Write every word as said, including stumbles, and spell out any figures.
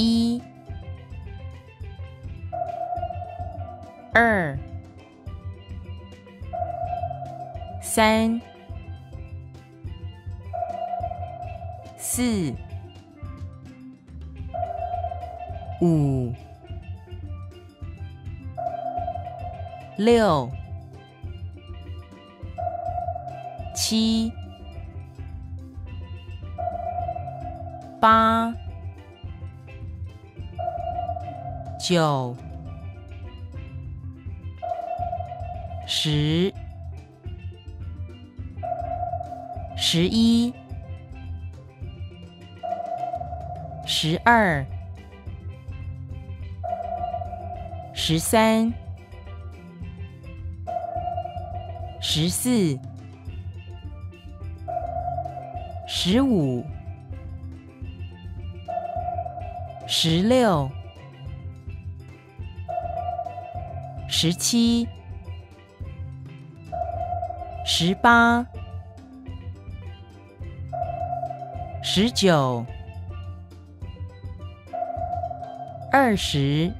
一、二、三、四、五、六、七、八、九、十、十一、十二、十三、十四、十五、十六、十七、十八、十九、二十。